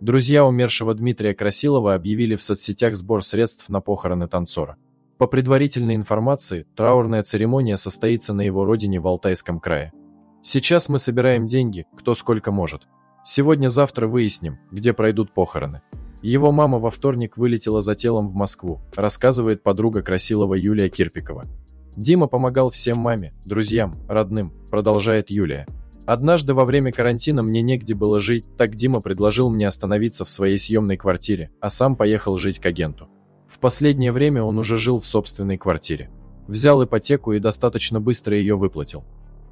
Друзья умершего Дмитрия Красилова объявили в соцсетях сбор средств на похороны танцора. По предварительной информации, траурная церемония состоится на его родине в Алтайском крае. «Сейчас мы собираем деньги, кто сколько может. Сегодня-завтра выясним, где пройдут похороны». Его мама во вторник вылетела за телом в Москву, рассказывает подруга Красилова Юлия Кирпикова. «Дима помогал всем маме, друзьям, родным», продолжает Юлия. «Однажды во время карантина мне негде было жить, так Дима предложил мне остановиться в своей съемной квартире, а сам поехал жить к агенту. В последнее время он уже жил в собственной квартире. Взял ипотеку и достаточно быстро ее выплатил».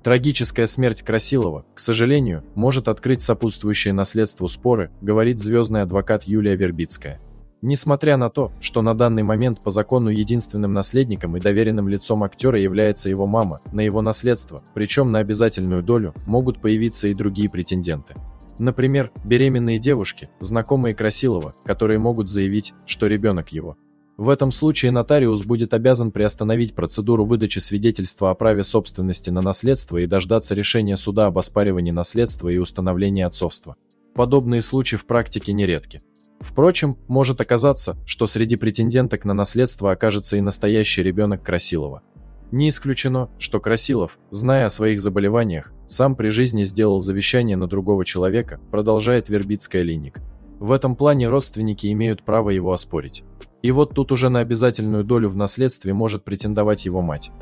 Трагическая смерть Красилова, к сожалению, может открыть сопутствующие наследству споры, говорит звездный адвокат Юлия Вербицкая. Несмотря на то, что на данный момент по закону единственным наследником и доверенным лицом актера является его мама, на его наследство, причем на обязательную долю, могут появиться и другие претенденты. Например, беременные девушки, знакомые Красилова, которые могут заявить, что ребенок его. В этом случае нотариус будет обязан приостановить процедуру выдачи свидетельства о праве собственности на наследство и дождаться решения суда об оспаривании наследства и установлении отцовства. Подобные случаи в практике нередки. Впрочем, может оказаться, что среди претенденток на наследство окажется и настоящий ребенок Красилова. Не исключено, что Красилов, зная о своих заболеваниях, сам при жизни сделал завещание на другого человека, продолжает Вербицкая Линник. В этом плане родственники имеют право его оспорить. И вот тут уже на обязательную долю в наследстве может претендовать его мать.